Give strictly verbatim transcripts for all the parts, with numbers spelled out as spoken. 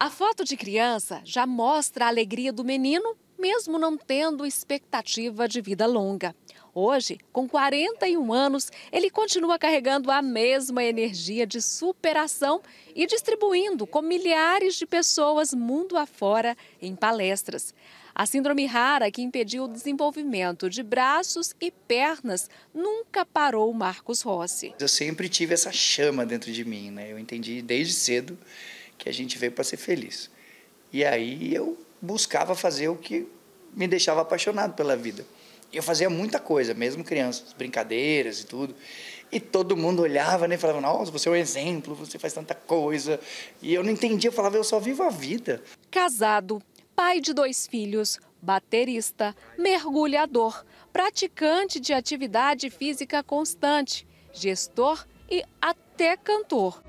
A foto de criança já mostra a alegria do menino, mesmo não tendo expectativa de vida longa. Hoje, com quarenta e um anos, ele continua carregando a mesma energia de superação e distribuindo com milhares de pessoas mundo afora em palestras. A síndrome rara que impediu o desenvolvimento de braços e pernas nunca parou Marcos Rossi. Eu sempre tive essa chama dentro de mim, né? Eu entendi desde cedo que a gente veio para ser feliz. E aí eu buscava fazer o que me deixava apaixonado pela vida. Eu fazia muita coisa, mesmo crianças, brincadeiras e tudo. E todo mundo olhava, né, e falava, nossa, você é um exemplo, você faz tanta coisa. E eu não entendia, eu falava, eu só vivo a vida. Casado, pai de dois filhos, baterista, mergulhador, praticante de atividade física constante, gestor e até cantor.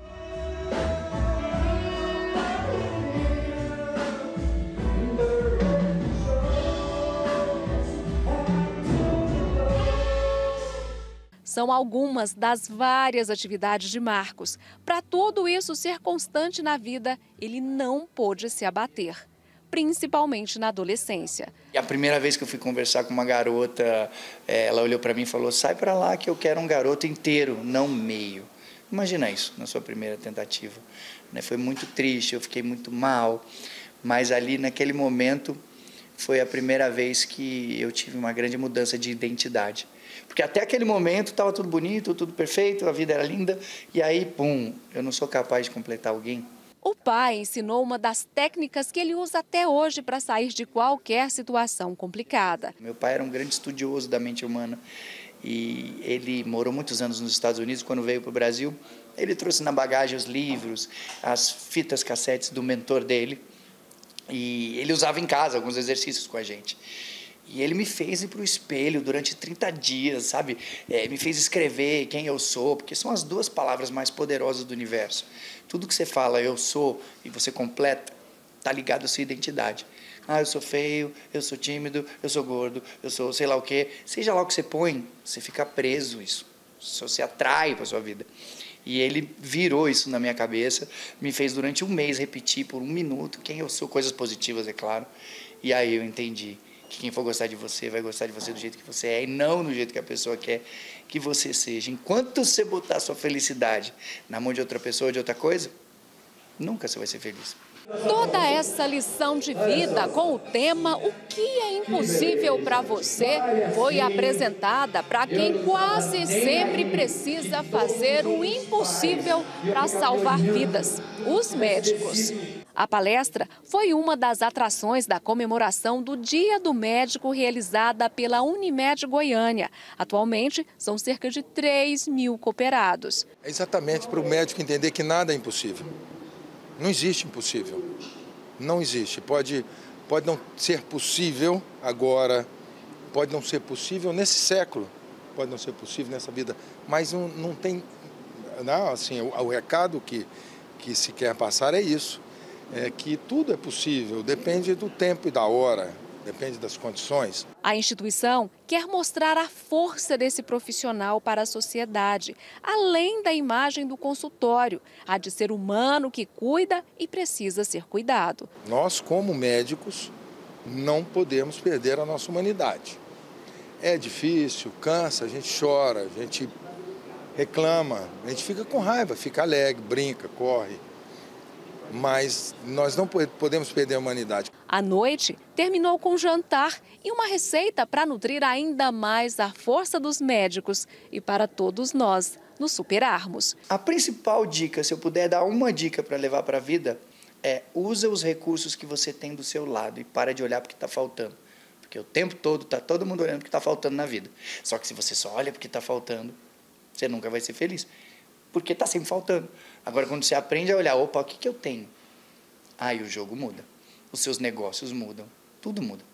São algumas das várias atividades de Marcos. Para tudo isso ser constante na vida, ele não pôde se abater, principalmente na adolescência. E a primeira vez que eu fui conversar com uma garota, ela olhou para mim e falou, sai para lá que eu quero um garoto inteiro, não meio. Imagina isso, na sua primeira tentativa. Foi muito triste, eu fiquei muito mal, mas ali naquele momento foi a primeira vez que eu tive uma grande mudança de identidade. Porque até aquele momento estava tudo bonito, tudo perfeito, a vida era linda. E aí, pum, eu não sou capaz de completar alguém. O pai ensinou uma das técnicas que ele usa até hoje para sair de qualquer situação complicada. Meu pai era um grande estudioso da mente humana. E ele morou muitos anos nos Estados Unidos. Quando veio para o Brasil, ele trouxe na bagagem os livros, as fitas cassetes do mentor dele. E ele usava em casa alguns exercícios com a gente. E ele me fez ir para o espelho durante trinta dias, sabe? É, me fez escrever quem eu sou, porque são as duas palavras mais poderosas do universo. Tudo que você fala, eu sou, e você completa, está ligado à sua identidade. Ah, eu sou feio, eu sou tímido, eu sou gordo, eu sou sei lá o quê. Seja lá o que você põe, você fica preso isso. Só se atrai para a sua vida. E ele virou isso na minha cabeça, me fez durante um mês repetir por um minuto quem eu sou, coisas positivas, é claro. E aí eu entendi que quem for gostar de você, vai gostar de você do jeito que você é e não do jeito que a pessoa quer que você seja. Enquanto você botar sua felicidade na mão de outra pessoa ou de outra coisa, nunca você vai ser feliz. Toda essa lição de vida com o tema O que é impossível para você foi apresentada para quem quase sempre precisa fazer o impossível para salvar vidas, os médicos. A palestra foi uma das atrações da comemoração do Dia do Médico realizada pela Unimed Goiânia. Atualmente, são cerca de três mil cooperados. É exatamente para o médico entender que nada é impossível. Não existe impossível. Não existe. Pode, pode não ser possível agora, pode não ser possível nesse século, pode não ser possível nessa vida. Mas não, não tem... Não, assim, o, o recado que, que se quer passar é isso. É que tudo é possível, depende do tempo e da hora, depende das condições. A instituição quer mostrar a força desse profissional para a sociedade, além da imagem do consultório, a de ser humano que cuida e precisa ser cuidado. Nós, como médicos, não podemos perder a nossa humanidade. É difícil, cansa, a gente chora, a gente reclama, a gente fica com raiva, fica alegre, brinca, corre. Mas nós não podemos perder a humanidade. A noite terminou com jantar e uma receita para nutrir ainda mais a força dos médicos e para todos nós nos superarmos. A principal dica, se eu puder dar uma dica para levar para a vida, é usa os recursos que você tem do seu lado e para de olhar porque está faltando. Porque o tempo todo está todo mundo olhando o que está faltando na vida. Só que se você só olha porque está faltando, você nunca vai ser feliz. Porque está sempre faltando. Agora, quando você aprende a olhar, opa, o que, que eu tenho? Aí o jogo muda, os seus negócios mudam, tudo muda.